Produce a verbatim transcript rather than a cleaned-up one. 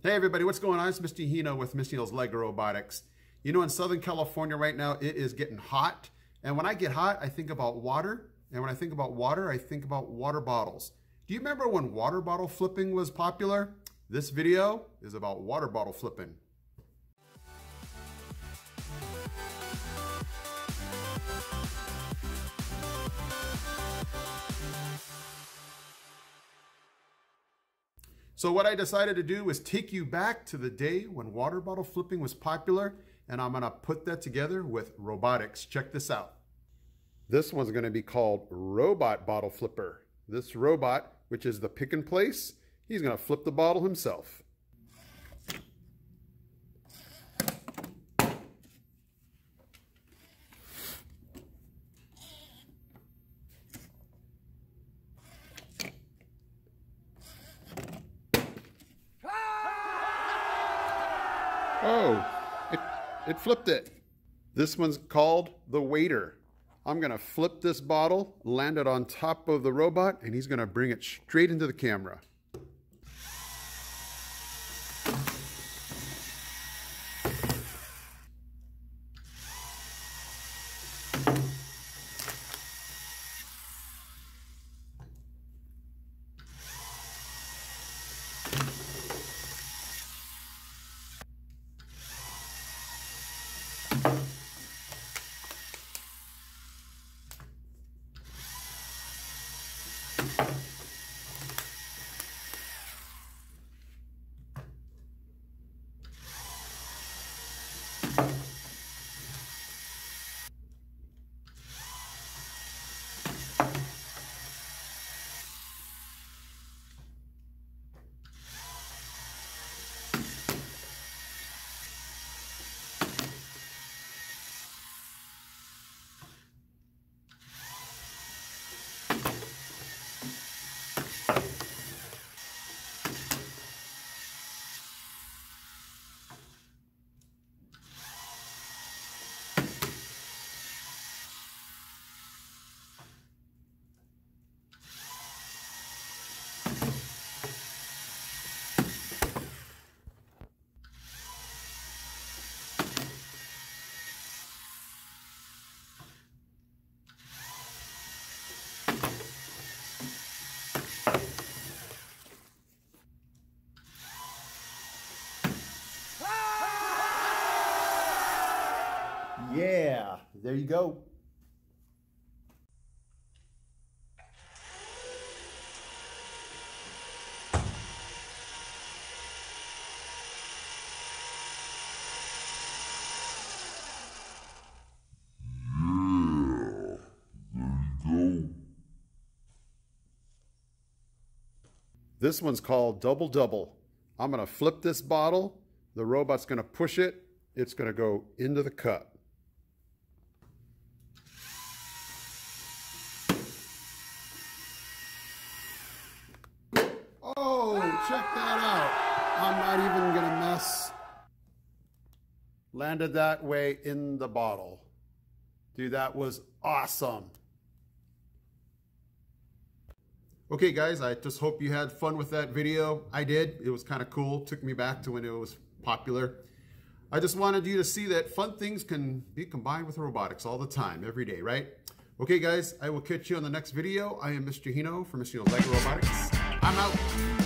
Hey everybody, what's going on? It's Mister Hino with Mister Hino's Lego Robotics. You know, in Southern California right now, it is getting hot. And when I get hot, I think about water. And when I think about water, I think about water bottles. Do you remember when water bottle flipping was popular? This video is about water bottle flipping. So what I decided to do was take you back to the day when water bottle flipping was popular, and I'm gonna put that together with robotics. Check this out. This one's gonna be called Robot Bottle Flipper. This robot, which is the pick and place, he's gonna flip the bottle himself. Oh, it, it flipped it. This one's called the waiter. I'm gonna flip this bottle, land it on top of the robot, and he's gonna bring it straight into the camera. Yeah, there you go. Yeah, there you go. This one's called Double Double. I'm gonna flip this bottle. The robot's gonna push it. It's gonna go into the cup. Check that out. I'm not even gonna mess. Landed that way in the bottle. Dude, that was awesome. Okay guys, I just hope you had fun with that video. I did, it was kind of cool. Took me back to when it was popular. I just wanted you to see that fun things can be combined with robotics all the time, every day, right? Okay guys, I will catch you on the next video. I am Mister Hino from Mister Hino's Lego Robotics. I'm out.